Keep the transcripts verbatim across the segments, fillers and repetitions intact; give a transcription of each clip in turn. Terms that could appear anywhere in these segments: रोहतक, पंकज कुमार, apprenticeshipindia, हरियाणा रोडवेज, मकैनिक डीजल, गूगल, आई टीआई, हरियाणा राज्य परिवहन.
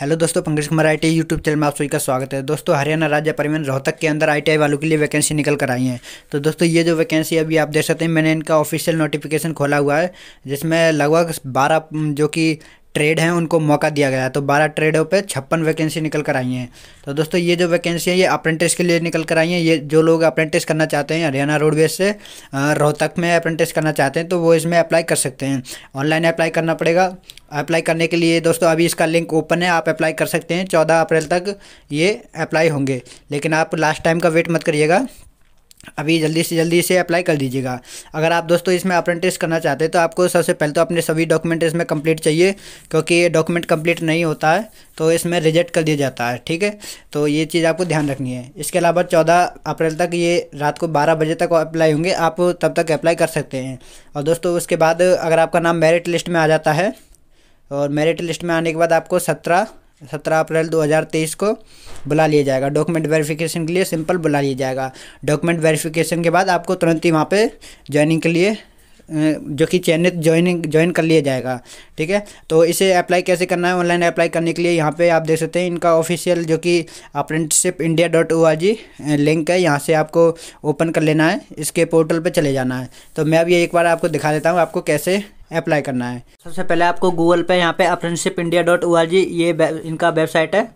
Hello दोस्तों, पंकज कुमार आई टीआई YouTube channel में आप सभी का स्वागत है। दोस्तों, हरियाणा राज्य परिवहन रोहतक के अंदर आई टीआई वालों के लिए वैकेंसी निकल कर आई है। तो दोस्तों, ये जो वैकेंसी अभी आप देख सकते हैं, मैंने इनका ऑफिशियल नोटिफिकेशन खोला हुआ है, जिसमें लगभग बारह जो कि ट्रेड हैं उनको मौका दिया गया है। तो बारह ट्रेडों पे छप्पन वैकेंसी निकल कर आई हैं। तो दोस्तों, ये जो वैकेंसी है ये अप्रेंटिस के लिए निकल कर आई हैं। ये जो लोग अप्रेंटिस करना चाहते हैं हरियाणा रोडवेज से रोहतक में अप्रेंटिस करना चाहते हैं तो वो इसमें अप्लाई कर सकते हैं। ऑनलाइन अप्लाई करना पड़ेगा। अप्लाई करने के लिए दोस्तों अभी इसका लिंक ओपन है, आप अप्लाई कर सकते हैं। चौदह अप्रैल तक ये अप्लाई होंगे, लेकिन आप लास्ट टाइम का वेट मत करिएगा, अभी जल्दी से जल्दी इसे अप्लाई कर दीजिएगा। अगर आप दोस्तों इसमें अप्रेंटिस करना चाहते हैं तो आपको सबसे पहले तो अपने सभी डॉक्यूमेंट इसमें कंप्लीट चाहिए, क्योंकि ये डॉक्यूमेंट कंप्लीट नहीं होता है तो इसमें रिजेक्ट कर दिया जाता है। ठीक है, तो ये चीज़ आपको ध्यान रखनी है। इसके अलावा चौदह अप्रैल तक ये रात को बारह बजे तक अप्लाई होंगे, आप तब तक अप्लाई कर सकते हैं। और दोस्तों, उसके बाद अगर आपका नाम मेरिट लिस्ट में आ जाता है, और मेरिट लिस्ट में आने के बाद आपको सत्रह सत्रह अप्रैल दो हज़ार तेईस को बुला लिया जाएगा डॉक्यूमेंट वेरिफिकेशन के लिए। सिंपल बुला लिया जाएगा। डॉक्यूमेंट वेरिफिकेशन के बाद आपको तुरंत ही वहाँ पे ज्वाइनिंग के लिए जो कि चयनित ज्वाइनिंग ज्वाइन कर लिया जाएगा। ठीक है, तो इसे अप्लाई कैसे करना है? ऑनलाइन अप्लाई करने के लिए यहाँ पे आप देख सकते हैं इनका ऑफिशियल जो कि apprenticeshipindia डॉट org लिंक है, यहाँ से आपको ओपन कर लेना है, इसके पोर्टल पे चले जाना है। तो मैं अब ये एक बार आपको दिखा देता हूँ आपको कैसे अप्लाई करना है। सबसे पहले आपको गूगल पे यहाँ पे apprenticeshipindia डॉट org ये इनका वेबसाइट है,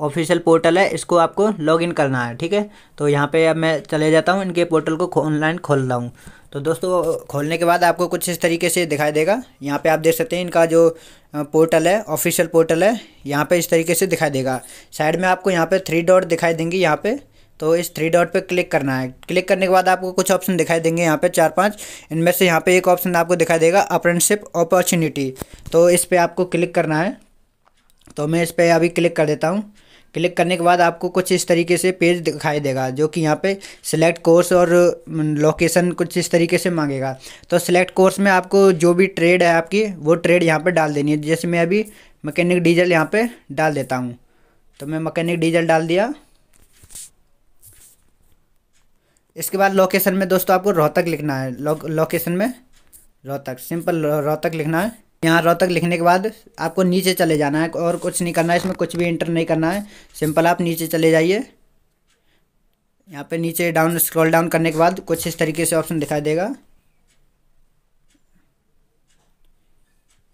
ऑफिशियल पोर्टल है, इसको आपको लॉगिन करना है। ठीक है, तो यहाँ पे अब मैं चले जाता हूँ, इनके पोर्टल को ऑनलाइन खोल रहा हूँ। तो दोस्तों, खोलने के बाद आपको कुछ इस तरीके से दिखाई देगा। यहाँ पे आप देख सकते हैं इनका जो पोर्टल है, ऑफिशियल पोर्टल है, यहाँ पे इस तरीके से दिखाई देगा। साइड में आपको यहाँ पे थ्री डॉट दिखाई देंगी यहाँ पे, तो इस थ्री डॉट पे क्लिक करना है। क्लिक करने के बाद आपको कुछ ऑप्शन दिखाई देंगे यहाँ पे, चार पांच। इनमें से यहाँ पे एक ऑप्शन आपको दिखाई देगा अप्रेंटिसशिप अपॉर्चुनिटी, तो इस पर आपको क्लिक करना है। तो मैं इस पर अभी क्लिक कर देता हूँ। क्लिक करने के बाद आपको कुछ इस तरीके से पेज दिखाई देगा, जो कि यहाँ पे सिलेक्ट कोर्स और लोकेशन कुछ इस तरीके से मांगेगा। तो सिलेक्ट कोर्स में आपको जो भी ट्रेड है आपकी वो ट्रेड यहाँ पे डाल देनी है। जैसे मैं अभी मकैनिक डीजल यहाँ पे डाल देता हूँ। तो मैं मकैनिक डीजल डाल दिया। इसके बाद लोकेशन में दोस्तों आपको रोहतक लिखना है। लो, लोकेशन में रोहतक, सिंपल रोहतक लिखना है। यहाँ रोहतक लिखने के बाद आपको नीचे चले जाना है, और कुछ नहीं करना है, इसमें कुछ भी इंटर नहीं करना है। सिंपल आप नीचे चले जाइए। यहाँ पे नीचे डाउन स्क्रॉल डाउन करने के बाद कुछ इस तरीके से ऑप्शन दिखाई देगा,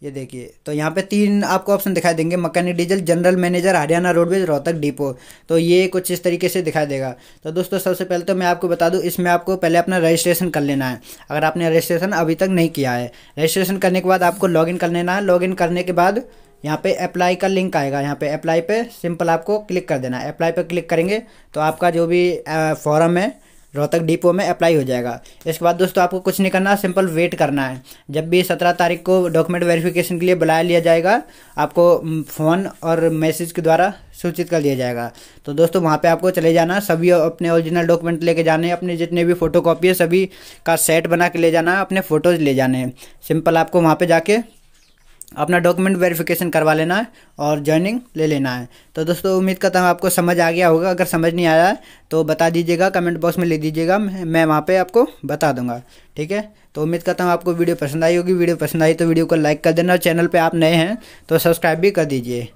ये देखिए। तो यहाँ पे तीन आपको ऑप्शन दिखाई देंगे, मकैनिक डीजल, general manager हरियाणा रोडवेज रोहतक depot. तो ये कुछ इस तरीके से दिखाई देगा। तो दोस्तों, सबसे पहले तो मैं आपको बता दूं, इसमें आपको पहले अपना रजिस्ट्रेशन कर लेना है, अगर आपने रजिस्ट्रेशन अभी तक नहीं किया है। रजिस्ट्रेशन करने के बाद आपको लॉगिन कर लेना है। लॉगिन करने के बाद यहाँ पे अप्लाई का लिंक आएगा, यहाँ पे अप्लाई पे सिंपल आपको क्लिक कर देना है। अप्लाई पे क्लिक करेंगे तो आपका जो भी फॉर्म है रोहतक डिपो में अप्लाई हो जाएगा। इसके बाद दोस्तों आपको कुछ नहीं करना, सिंपल वेट करना है। जब भी सत्रह तारीख को डॉक्यूमेंट वेरिफिकेशन के लिए बुलाया लिया जाएगा, आपको फ़ोन और मैसेज के द्वारा सूचित कर दिया जाएगा। तो दोस्तों, वहाँ पे आपको चले जाना, सभी अपने ओरिजिनल डॉक्यूमेंट लेके जाने, अपने जितने भी फ़ोटो कॉपी है सभी का सेट बना के ले जाना, अपने फ़ोटोज़ ले जाने। सिंपल आपको वहाँ पर जाके अपना डॉक्यूमेंट वेरिफिकेशन करवा लेना है और ज्वाइनिंग ले लेना है। तो दोस्तों, उम्मीद करता हूँ आपको समझ आ गया होगा। अगर समझ नहीं आया तो बता दीजिएगा, कमेंट बॉक्स में लिख दीजिएगा, मैं वहाँ पे आपको बता दूंगा। ठीक है, तो उम्मीद करता हूँ आपको वीडियो पसंद आई होगी। वीडियो पसंद आई तो वीडियो को लाइक कर देना, और चैनल पे आप नए हैं तो सब्सक्राइब भी कर दीजिए।